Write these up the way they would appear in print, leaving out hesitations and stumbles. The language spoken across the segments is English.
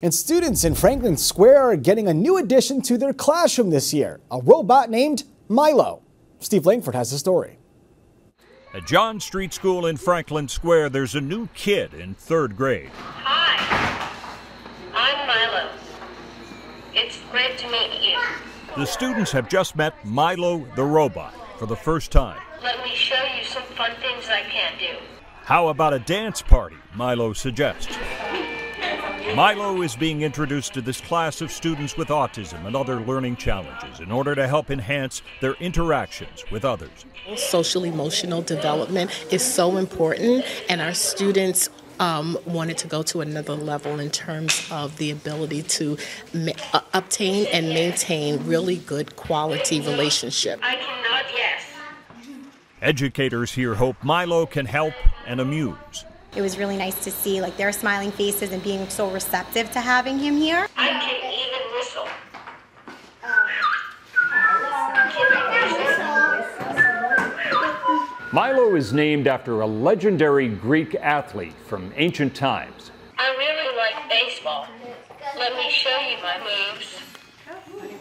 And students in Franklin Square are getting a new addition to their classroom this year, a robot named Milo. Steve Langford has the story. At John Street School in Franklin Square, there's a new kid in third grade. Hi, I'm Milo. It's great to meet you. The students have just met Milo the robot for the first time. Let me show you some fun things I can do. How about a dance party, Milo suggests. Milo is being introduced to this class of students with autism and other learning challenges in order to help enhance their interactions with others. Social emotional development is so important, and our students wanted to go to another level in terms of the ability to obtain and maintain really good quality relationships. I cannot, yes. Educators here hope Milo can help and amuse. It was really nice to see their smiling faces and being so receptive to having him here. I can even whistle. Milo is named after a legendary Greek athlete from ancient times. I really like baseball. Let me show you my moves. It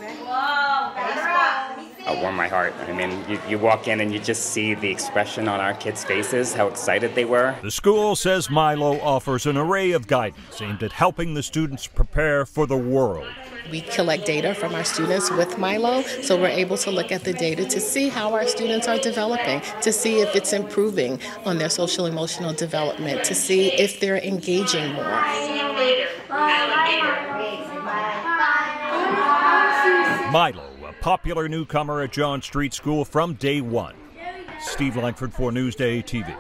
warmed my heart. I mean, you walk in and you just see the expression on our kids' faces, how excited they were. The school says Milo offers an array of guidance aimed at helping the students prepare for the world. We collect data from our students with Milo, so we're able to look at the data to see how our students are developing, to see if it's improving on their social emotional development, to see if they're engaging more. See you later, alligator. Milo, a popular newcomer at John Street School from day one. Steve Langford for Newsday TV.